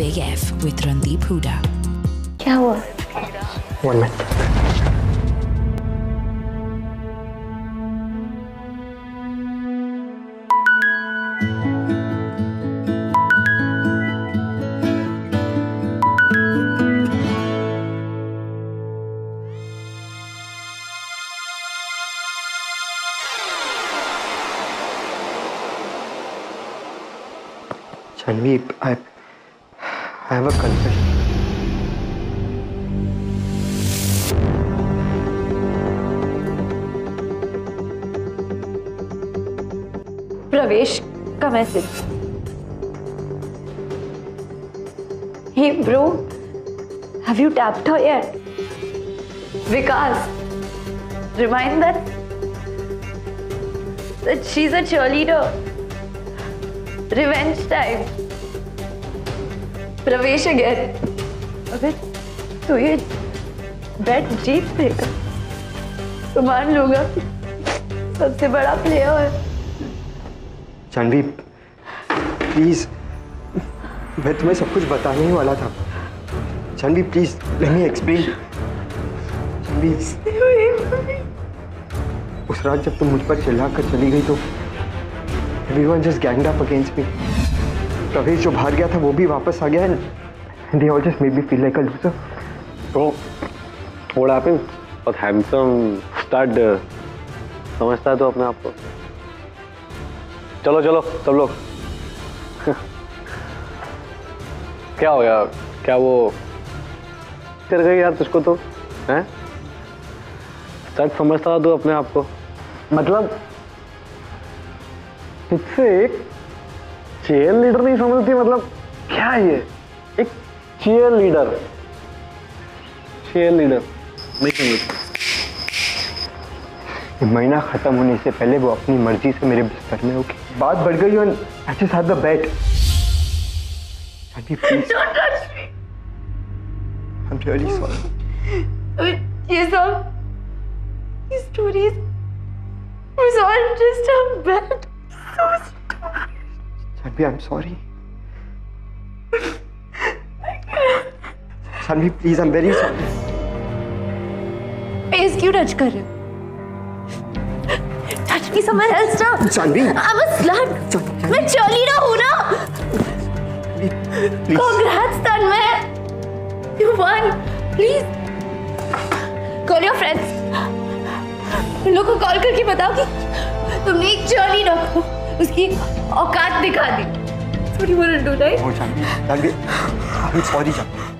Big F with Randeep Hooda. क्या हुआ? 1 minute. Jhanvi, I have a confession. Pravesh का message. Hey bro, have you tapped her yet? Vikas, remind that she's a cheerleader. Revenge time. Pravesh again. अगर तू ये bat जीत देगा तो मान लूंगा सबसे बड़ा प्लेयर है. जानवी प्लीज, मैं तुम्हें सब कुछ बताने ही वाला था. Janhvi please let me explain. Janhvi, उस रात जब तुम मुझ पर चिल्ला कर चली गई तो everyone just ganged up against me. Pravesh जो बाहर गया था वो भी वापस आ गया है. They all just made me feel like a loser. So what happened? A handsome stud. समझता तो अपने आप को. चलो चलो सब लोग. क्या हो गया? क्या वो कर गई यार तुझको तो? हैं? Stud समझता तो अपने आप को. मतलब तुझसे एक चेयर लीडर नहीं समझती. मतलब क्या ये एक चेयर लीडर नहीं समझती. महीना खत्म होने से पहले वो अपनी मर्जी से मेरे बिस्तर में होगी. बात बढ़ गई और अच्छे साथ the bat. I'm really sorry. ये सब stories was all just a bet. Jhanvi, I'm sorry. Jhanvi, please, I'm very sorry. Please, क्यों touch कर रहे हो? Touch me somewhere else ना. Jhanvi, I'm a slut. मैं cheerleader हूँ ना. Please. Congrats, Tanmay. You won. Please. Call your friends. उन लोगों को call करके बताओ कि तुमने एक cheerleader को उसकी औकात दिखा दी. That's what you want to do, right? Oh, Jhanvi. I'm sorry, Jhanvi.